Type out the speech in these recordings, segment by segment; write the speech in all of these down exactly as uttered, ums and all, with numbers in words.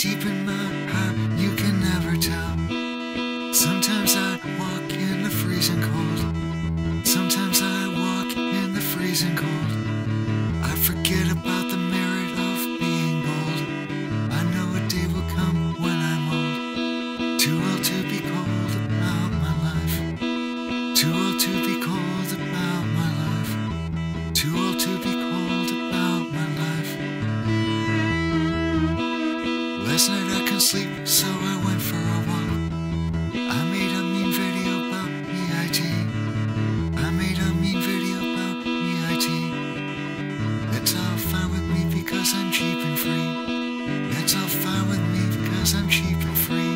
deep in my heart, you can never tell. Sometimes I walk in the freezing cold. Sometimes I walk in the freezing cold. I forget about the merit of being bold. I know a day will come when I'm old. Too old to be cold about my life. Too old to be cold about my life. Too old to be cold about my life. Last night I couldn't sleep, so I went for a walk. I made a mean video about E I T. I made a mean video about E I T. That's all fine with me because I'm cheap and free. That's all fine with me because I'm cheap and free.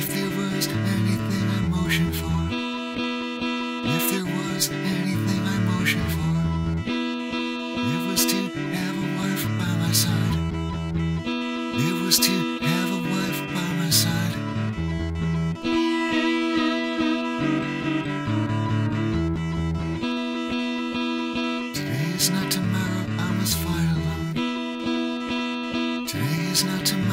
If there was anything I motion for, if there was anything I motion for, it was to have a wife by my side. It was to have a wife by my side. Today is not tomorrow, I must fight alone. Today is not tomorrow.